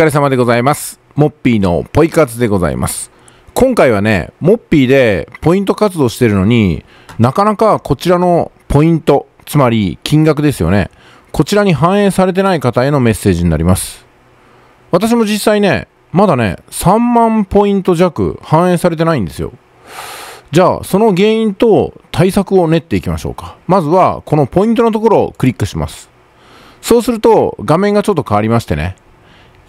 疲れ様でございます。モッピーのポイ活でございます。今回はね、モッピーでポイント活動してるのになかなかこちらのポイント、つまり金額ですよね。こちらに反映されてない方へのメッセージになります。私も実際ね、まだね、3万ポイント弱反映されてないんですよ。じゃあ、その原因と対策を練っていきましょうか。まずは、このポイントのところをクリックします。そうすると、画面がちょっと変わりましてね。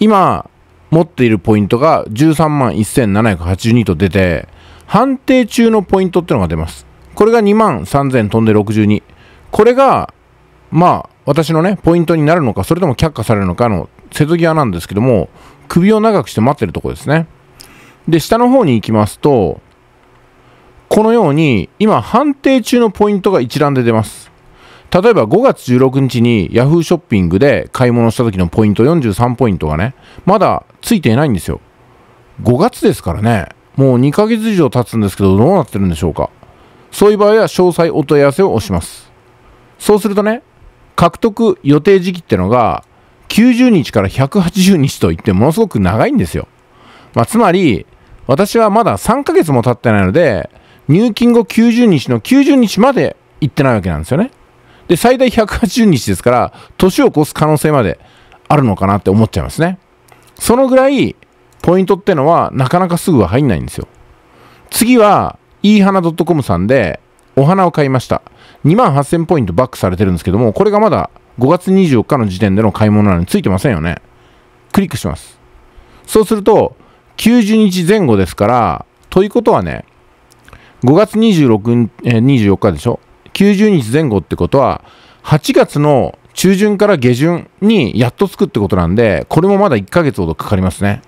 今、持っているポイントが 131,782 と出て、判定中のポイントってのが出ます。これが 23,000 飛んで62。これが、まあ、私のね、ポイントになるのか、それとも却下されるのかの瀬戸際なんですけども、首を長くして待ってるところですね。で、下の方に行きますと、このように今判定中のポイントが一覧で出ます。例えば5月16日に Yahoo ショッピングで買い物した時のポイント43ポイントがね、まだついていないんですよ。5月ですからね、もう2ヶ月以上経つんですけど、どうなってるんでしょうか。そういう場合は詳細お問い合わせを押します。そうするとね、獲得予定時期ってのが90日から180日といってものすごく長いんですよ。つまり私はまだ3ヶ月も経ってないので、入金後90日の90日まで行ってないわけなんですよね。で、最大180日ですから、年を越す可能性まであるのかなって思っちゃいますね。そのぐらい、ポイントってのはなかなかすぐは入んないんですよ。次は、いいはな .com さんでお花を買いました。28,000 ポイントバックされてるんですけども、これがまだ5月24日の時点での買い物なのについてませんよね。クリックします。そうすると、90日前後ですから、ということはね、5月24日でしょ。90日前後ってことは、8月の中旬から下旬にやっとつくってことなんで、これもまだ1ヶ月ほどかかりますね。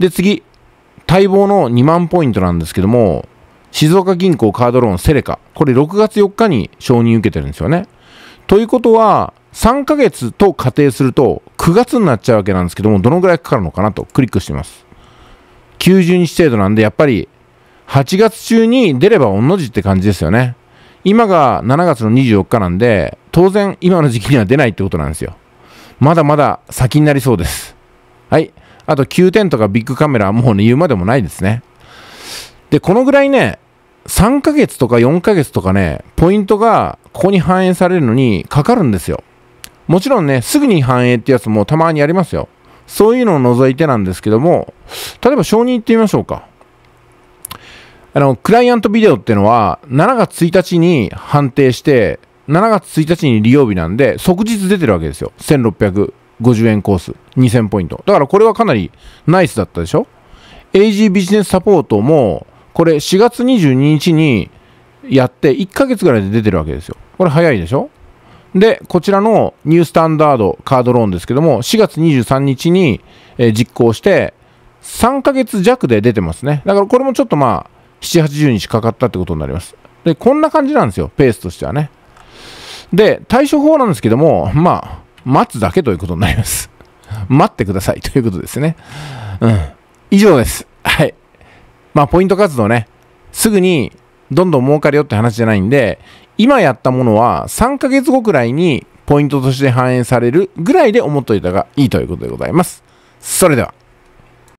で、次。待望の2万ポイントなんですけども、静岡銀行カードローンセレカ。これ6月4日に承認受けてるんですよね。ということは、3ヶ月と仮定すると9月になっちゃうわけなんですけども、どのぐらいかかるのかなとクリックしています。90日程度なんで、やっぱり、8月中に出れば御の字って感じですよね。今が7月の24日なんで、当然今の時期には出ないってことなんですよ。まだまだ先になりそうです。はい。あと Q10 とかビッグカメラはもうね、言うまでもないですね。で、このぐらいね、3ヶ月とか4ヶ月とかね、ポイントがここに反映されるのにかかるんですよ。もちろんね、すぐに反映ってやつもたまにありますよ。そういうのを除いてなんですけども、例えば承認行ってみましょうか。クライアントビデオっていうのは、7月1日に判定して、7月1日に利用日なんで、即日出てるわけですよ。1650円コース、2000ポイント。だからこれはかなりナイスだったでしょ。AG ビジネスサポートも、これ4月22日にやって、1ヶ月ぐらいで出てるわけですよ。これ早いでしょ。で、こちらのニュースタンダードカードローンですけども、4月23日に実行して、3ヶ月弱で出てますね。だからこれもちょっとまあ、7、80日かかったってことになります。で、こんな感じなんですよ。ペースとしてはね。で、対処法なんですけども、まあ、待つだけということになります。待ってくださいということですね。うん。以上です。はい。まあ、ポイント活動ね。すぐにどんどん儲かるよって話じゃないんで、今やったものは3ヶ月後くらいにポイントとして反映されるぐらいで思っといたがいいということでございます。それでは。